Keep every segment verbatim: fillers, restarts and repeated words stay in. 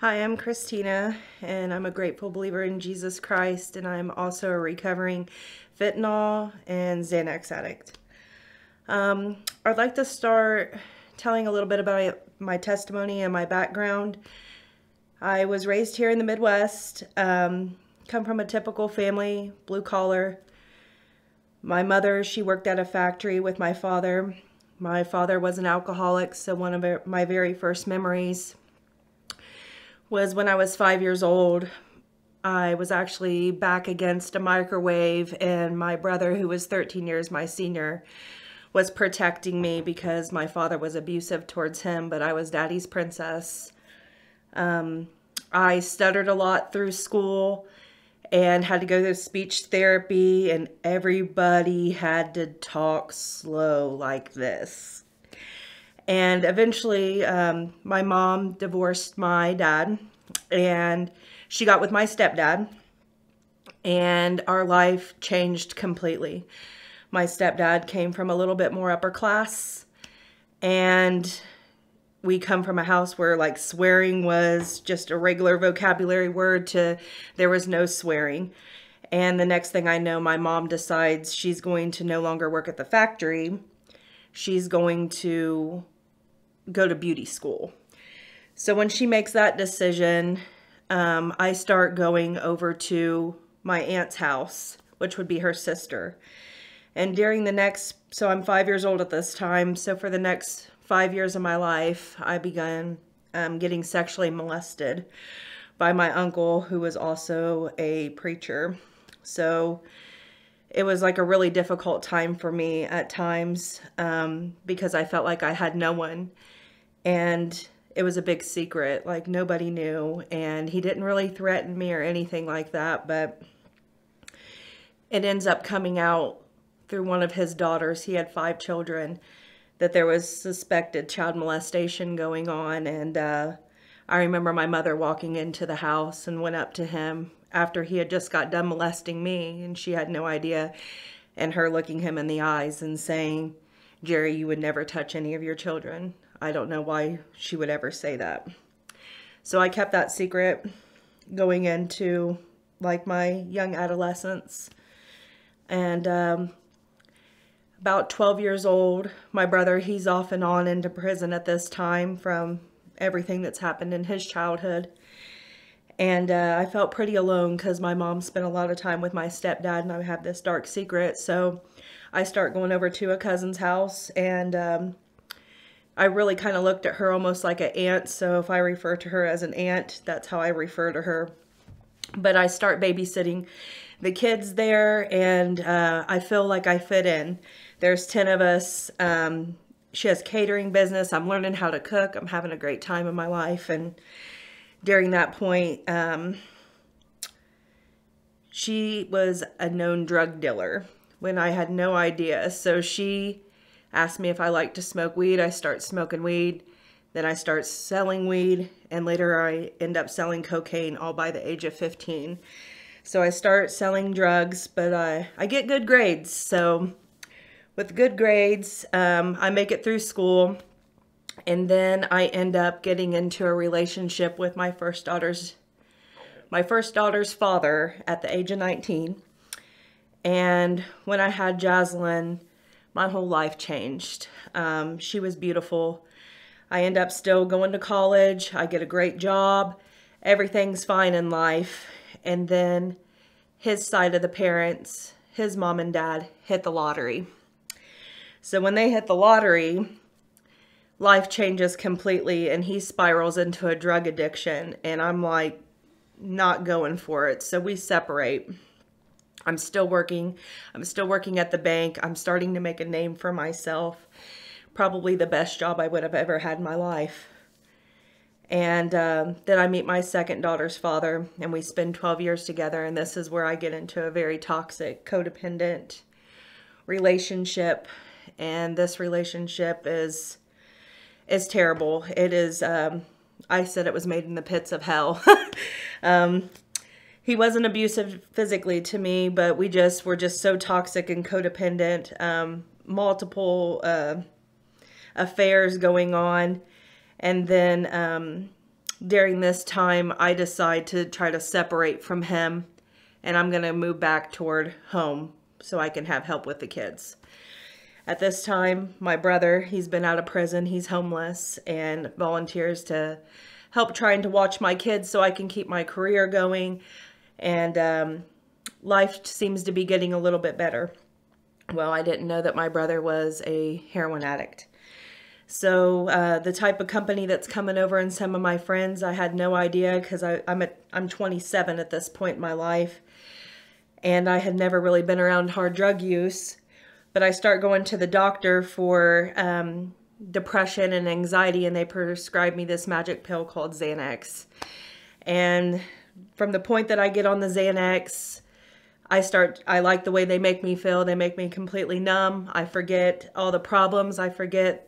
Hi, I'm Christina, and I'm a grateful believer in Jesus Christ, and I'm also a recovering fentanyl and Xanax addict. Um, I'd like to start telling a little bit about my testimony and my background. I was raised here in the Midwest, um, come from a typical family, blue collar. My mother, she worked at a factory with my father. My father was an alcoholic, so one of my very first memories was when I was five years old. I was actually back against a microwave, and my brother, who was thirteen years my senior, was protecting me because my father was abusive towards him, but I was daddy's princess. Um, I stuttered a lot through school and had to go to speech therapy, and everybody had to talk slow like this. And eventually, um, my mom divorced my dad, and she got with my stepdad, and our life changed completely. My stepdad came from a little bit more upper class, and we come from a house where, like, swearing was just a regular vocabulary word to there was no swearing. And the next thing I know, my mom decides she's going to no longer work at the factory. She's going to go to beauty school. So when she makes that decision, um, I start going over to my aunt's house, which would be her sister. And during the next, so I'm five years old at this time, so for the next five years of my life, I began um, getting sexually molested by my uncle, who was also a preacher. So it was like a really difficult time for me at times, um, because I felt like I had no one, and it was a big secret, like nobody knew, and he didn't really threaten me or anything like that, but it ends up coming out through one of his daughters. He had five children, that there was suspected child molestation going on, and uh, I remember my mother walking into the house and went up to him after he had just got done molesting me, and she had no idea, and her looking him in the eyes and saying, "Jerry, you would never touch any of your children." I don't know why she would ever say that. So I kept that secret going into, like, my young adolescence, and um, about twelve years old, my brother, he's off and on into prison at this time from everything that's happened in his childhood. And uh, I felt pretty alone because my mom spent a lot of time with my stepdad, and I have this dark secret. So I start going over to a cousin's house, and um, I really kind of looked at her almost like an aunt. So if I refer to her as an aunt, that's how I refer to her. But I start babysitting the kids there, and uh, I feel like I fit in. There's ten of us. Um, she has catering business. I'm learning how to cook. I'm having a great time in my life. And during that point, um, she was a known drug dealer when I had no idea. So she asked me if I liked to smoke weed. I start smoking weed. Then I start selling weed. And later I end up selling cocaine, all by the age of fifteen. So I start selling drugs, but I, I get good grades. So with good grades, um, I make it through school, and then I end up getting into a relationship with my first daughter's, my first daughter's father at the age of nineteen. And when I had Jaslyn, my whole life changed. Um, she was beautiful. I end up still going to college. I get a great job. Everything's fine in life. And then his side of the parents, his mom and dad, hit the lottery. So when they hit the lottery, life changes completely, and he spirals into a drug addiction, and I'm like, not going for it. So we separate. I'm still working. I'm still working at the bank. I'm starting to make a name for myself. Probably the best job I would have ever had in my life. And um, then I meet my second daughter's father, and we spend twelve years together, and this is where I get into a very toxic, codependent relationship, and this relationship is, is terrible. It is, um, I said it was made in the pits of hell. um, he wasn't abusive physically to me, but we just were just so toxic and codependent, um, multiple uh, affairs going on. And then um, during this time, I decide to try to separate from him, and I'm going to move back toward home so I can have help with the kids. At this time, my brother, he's been out of prison, he's homeless, and volunteers to help trying to watch my kids so I can keep my career going, and um, life seems to be getting a little bit better. Well, I didn't know that my brother was a heroin addict. So uh, the type of company that's coming over and some of my friends, I had no idea, because I'm, I'm twenty-seven at this point in my life, and I had never really been around hard drug use. But I start going to the doctor for um, depression and anxiety, and they prescribe me this magic pill called Xanax. And from the point that I get on the Xanax, I start, I like the way they make me feel. They make me completely numb. I forget all the problems. I forget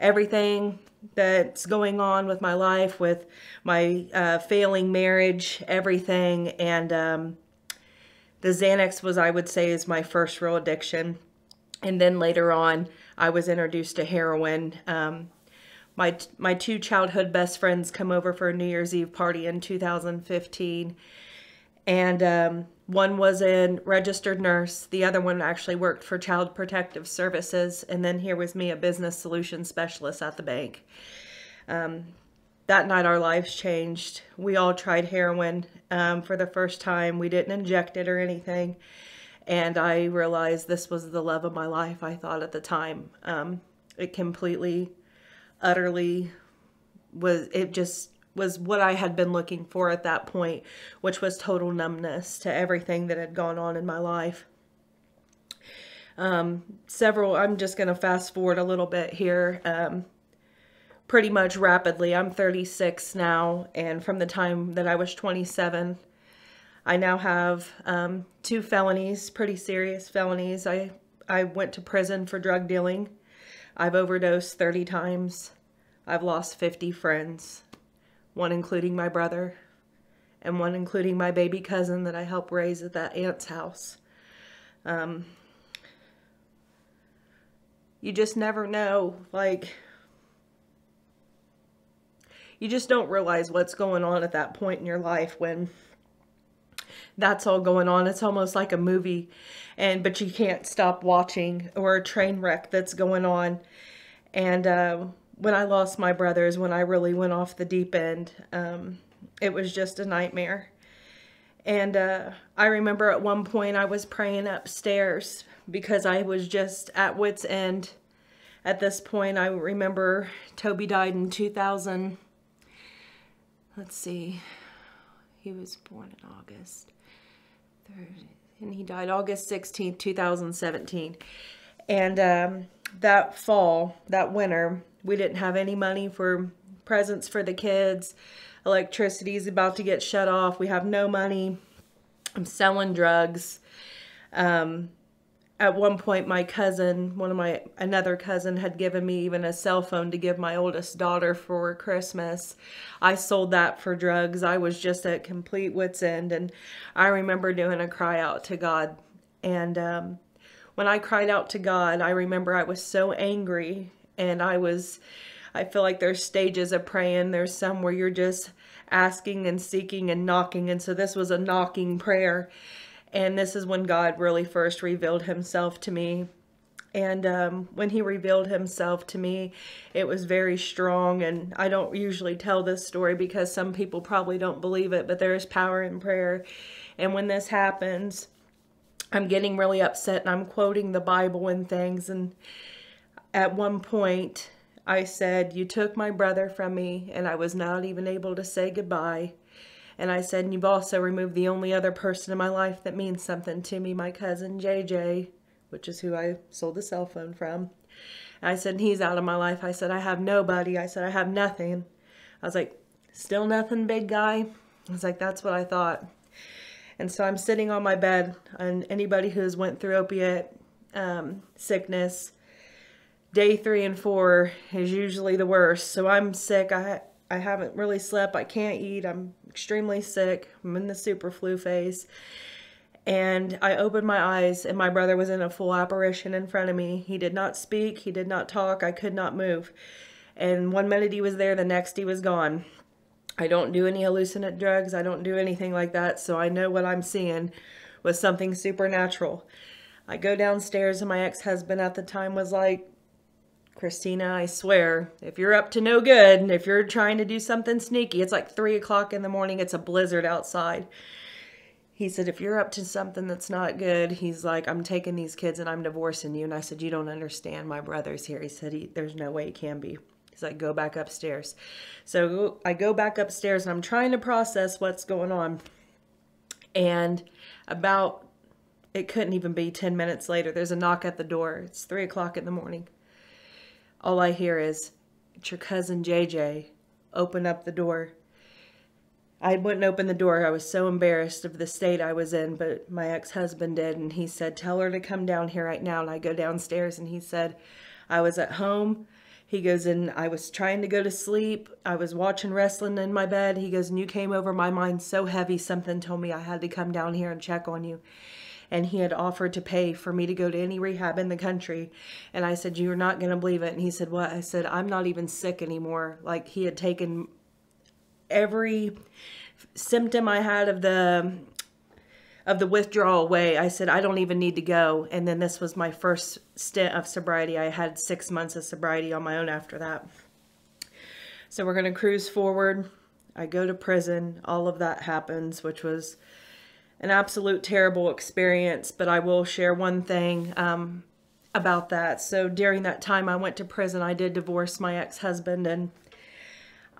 everything that's going on with my life, with my uh, failing marriage, everything. And um, the Xanax was, I would say, is my first real addiction. And then later on, I was introduced to heroin. Um, my, my two childhood best friends come over for a New Year's Eve party in two thousand fifteen. And um, one was a registered nurse. The other one actually worked for Child Protective Services. And then here was me, a business solution specialist at the bank. Um, that night, our lives changed. We all tried heroin um, for the first time. We didn't inject it or anything. And I realized this was the love of my life, I thought at the time. Um, it completely, utterly was, it just... was what I had been looking for at that point, which was total numbness to everything that had gone on in my life. Um, several, I'm just going to fast forward a little bit here, um, pretty much rapidly. I'm thirty-six now, and from the time that I was twenty-seven, I now have um, two felonies, pretty serious felonies. I, I went to prison for drug dealing. I've overdosed thirty times. I've lost fifty friends. One including my brother, and one including my baby cousin that I helped raise at that aunt's house. Um, you just never know, like, you just don't realize what's going on at that point in your life when that's all going on. It's almost like a movie, and but you can't stop watching, or a train wreck that's going on. And uh, when I lost my brothers, when I really went off the deep end, um, it was just a nightmare. And uh, I remember at one point I was praying upstairs because I was just at wit's end. At this point, I remember Toby died in two thousand. Let's see. He was born in August. And he died August sixteenth, two thousand seventeen. And um, that fall, that winter, we didn't have any money for presents for the kids. Electricity is about to get shut off. We have no money. I'm selling drugs. Um, at one point, my cousin, one of my, another cousin had given me even a cell phone to give my oldest daughter for Christmas. I sold that for drugs. I was just at complete wit's end. And I remember doing a cry out to God. And um, when I cried out to God, I remember I was so angry. And I was, I feel like there's stages of praying. There's some where you're just asking and seeking and knocking. And so this was a knocking prayer. And this is when God really first revealed himself to me. And um, when he revealed himself to me, it was very strong. And I don't usually tell this story because some people probably don't believe it, but there is power in prayer. And when this happens, I'm getting really upset and I'm quoting the Bible and things, and at one point, I said, "You took my brother from me, and I was not even able to say goodbye." And I said, "And you've also removed the only other person in my life that means something to me, my cousin J J, which is who I sold the cell phone from." And I said, "He's out of my life." I said, "I have nobody." I said, "I have nothing." I was like, "Still nothing, big guy?" I was like, "That's what I thought." And so I'm sitting on my bed, and anybody who's went through opiate um, sickness, day three and four is usually the worst. So I'm sick. I, I haven't really slept. I can't eat. I'm extremely sick. I'm in the super flu phase. And I opened my eyes and my brother was in a full apparition in front of me. He did not speak. He did not talk. I could not move. And one minute he was there. The next he was gone. I don't do any hallucinant drugs. I don't do anything like that. So I know what I'm seeing was something supernatural. I go downstairs and my ex-husband at the time was like, Christina, I swear, if you're up to no good, and if you're trying to do something sneaky, it's like three o'clock in the morning, it's a blizzard outside. He said, if you're up to something that's not good, he's like, I'm taking these kids and I'm divorcing you. And I said, you don't understand, my brother's here. He said, he, there's no way he can be. He's like, go back upstairs. So I go back upstairs and I'm trying to process what's going on. And about, it couldn't even be ten minutes later, there's a knock at the door. It's three o'clock in the morning. All I hear is, it's your cousin J J. Open up the door. I wouldn't open the door. I was so embarrassed of the state I was in, but my ex-husband did, and he said, tell her to come down here right now. And I go downstairs, and he said, I was at home. He goes, and I was trying to go to sleep. I was watching wrestling in my bed. He goes, and you came over, my mind so heavy, something told me I had to come down here and check on you. And he had offered to pay for me to go to any rehab in the country. And I said, you're not going to believe it. And he said, what? I said, I'm not even sick anymore. Like, he had taken every symptom I had of the of the withdrawal away. I said, I don't even need to go. And then this was my first stint of sobriety. I had six months of sobriety on my own after that. So we're going to cruise forward. I go to prison. All of that happens, which was an absolute terrible experience. But I will share one thing um, about that. So during that time I went to prison, I did divorce my ex-husband, and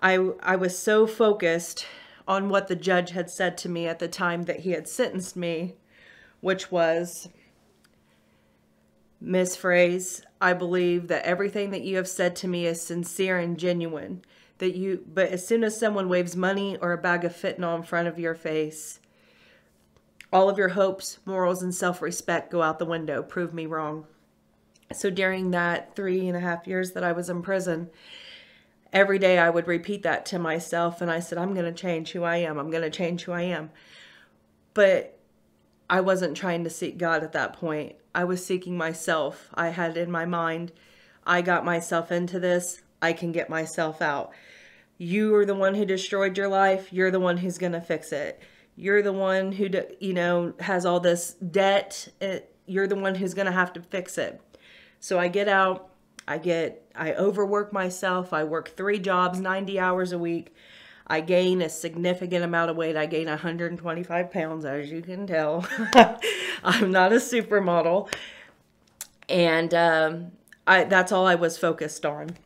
I, I was so focused on what the judge had said to me at the time that he had sentenced me, which was, Miss Fraze, I believe that everything that you have said to me is sincere and genuine. That you, but as soon as someone waves money or a bag of fentanyl in front of your face, all of your hopes, morals, and self-respect go out the window. Prove me wrong. So during that three and a half years that I was in prison, every day I would repeat that to myself. And I said, I'm going to change who I am. I'm going to change who I am. But I wasn't trying to seek God at that point. I was seeking myself. I had in my mind, I got myself into this. I can get myself out. You are the one who destroyed your life. You're the one who's going to fix it. You're the one who, you know, has all this debt. You're the one who's going to have to fix it. So I get out, I get, I overwork myself. I work three jobs, ninety hours a week. I gain a significant amount of weight. I gain one hundred twenty-five pounds, as you can tell. I'm not a supermodel. And um, I, that's all I was focused on,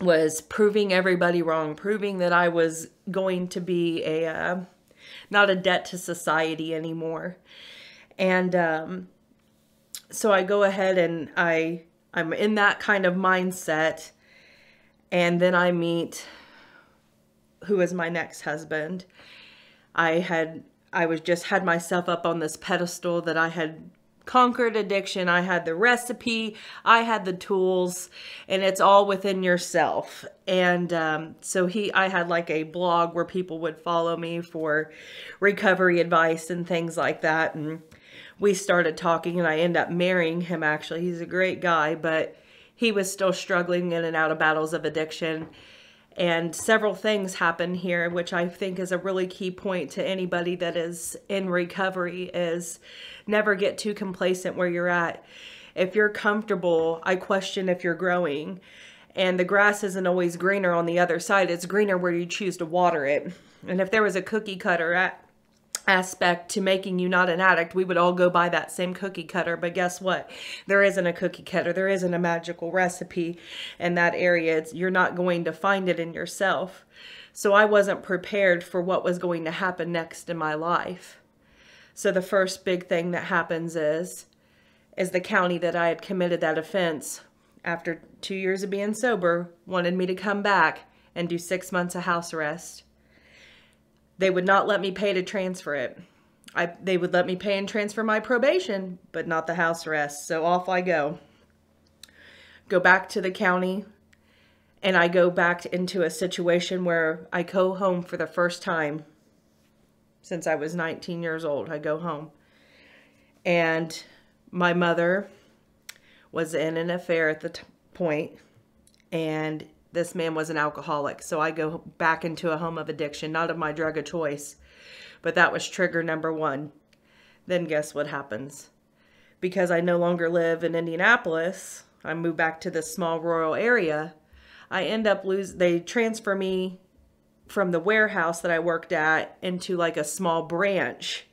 was proving everybody wrong, proving that I was going to be a... Uh, not a debt to society anymore. And um, so I go ahead and I, I'm in that kind of mindset. And then I meet who is my next husband. I had, I was just had myself up on this pedestal that I had conquered addiction. I had the recipe, I had the tools, and it's all within yourself. And um, so he, I had like a blog where people would follow me for recovery advice and things like that. And we started talking, and I end up marrying him. Actually, he's a great guy, but he was still struggling in and out of battles of addiction. And several things happen here, which I think is a really key point to anybody that is in recovery, is never get too complacent where you're at. If you're comfortable, I question if you're growing. And the grass isn't always greener on the other side. It's greener where you choose to water it. And if there was a cookie cutter aspect to making you not an addict, we would all go by that same cookie cutter. But guess what? There isn't a cookie cutter. There isn't a magical recipe in that area. It's, you're not going to find it in yourself. So I wasn't prepared for what was going to happen next in my life. So the first big thing that happens is, is the county that I had committed that offense, after two years of being sober, wanted me to come back and do six months of house arrest. They would not let me pay to transfer it. I, they would let me pay and transfer my probation, but not the house arrest. So off I go. Go back to the county, and I go back into a situation where I go home for the first time since I was nineteen years old. I go home. And my mother was in an affair at the t- point, and this man was an alcoholic. So I go back into a home of addiction, not of my drug of choice. But that was trigger number one. Then guess what happens? Because I no longer live in Indianapolis, I move back to this small rural area. I end up lose. They transfer me from the warehouse that I worked at into like a small branch.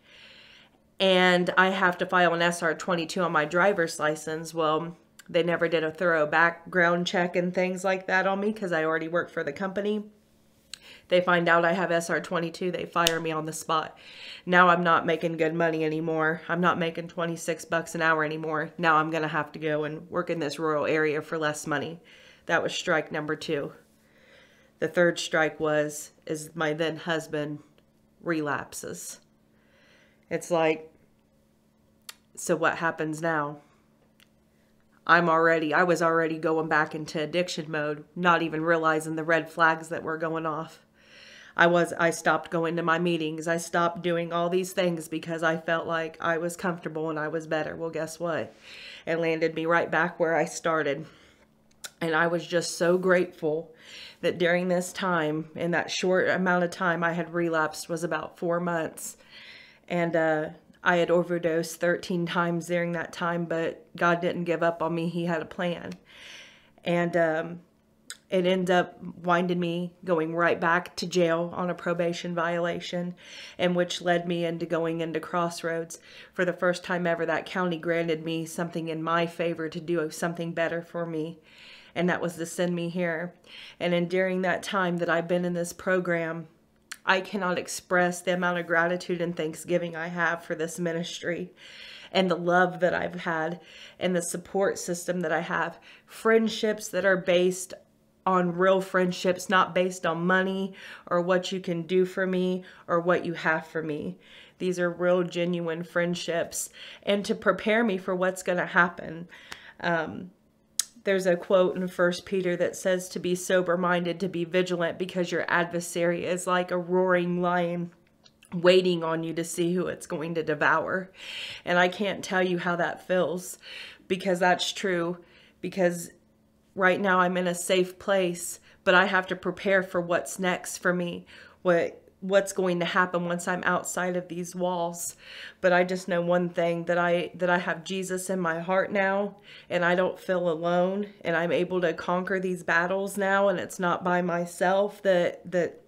And I have to file an S R twenty-two on my driver's license. Well, they never did a thorough background check and things like that on me because I already worked for the company. They find out I have S R twenty-two. They fire me on the spot. Now I'm not making good money anymore. I'm not making twenty-six bucks an hour anymore. Now I'm going to have to go and work in this rural area for less money. That was strike number two. The third strike was, is my then husband relapses. It's like, so what happens now? I'm already, I was already going back into addiction mode, not even realizing the red flags that were going off. I was, I stopped going to my meetings. I stopped doing all these things because I felt like I was comfortable and I was better. Well, guess what? It landed me right back where I started. And I was just so grateful that during this time, in that short amount of time I had relapsed was about four months. And uh, I had overdosed thirteen times during that time, but God didn't give up on me. He had a plan. And um, it ended up winding me going right back to jail on a probation violation, and which led me into going into Crossroads. For the first time ever, that county granted me something in my favor to do something better for me. And that was to send me here. And then during that time that I've been in this program, I cannot express the amount of gratitude and thanksgiving I have for this ministry and the love that I've had and the support system that I have. Friendships that are based on real friendships, not based on money or what you can do for me or what you have for me. These are real, genuine friendships, and to prepare me for what's going to happen. Um... There's a quote in First Peter that says to be sober-minded, to be vigilant, because your adversary is like a roaring lion waiting on you to see who it's going to devour. And I can't tell you how that feels, because that's true, because right now I'm in a safe place, but I have to prepare for what's next for me, what what's going to happen once I'm outside of these walls. But I just know one thing, that I that I have Jesus in my heart now, and I don't feel alone, and I'm able to conquer these battles now, and it's not by myself, that that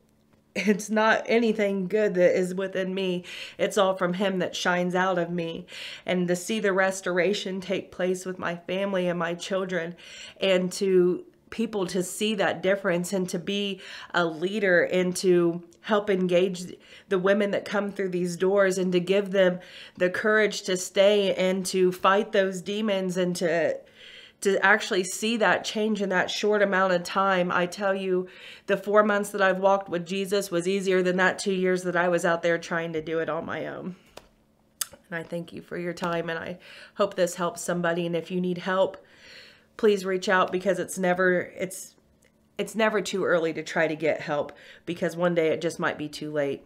it's not anything good that is within me. It's all from Him that shines out of me. And to see the restoration take place with my family and my children, and to people to see that difference, and to be a leader, and to help engage the women that come through these doors, and to give them the courage to stay and to fight those demons, and to to actually see that change in that short amount of time. I tell you, the four months that I've walked with Jesus was easier than that two years that I was out there trying to do it on my own. And I thank you for your time, and I hope this helps somebody. And if you need help, please reach out, because it's never, it's, it's never too early to try to get help, because one day it just might be too late.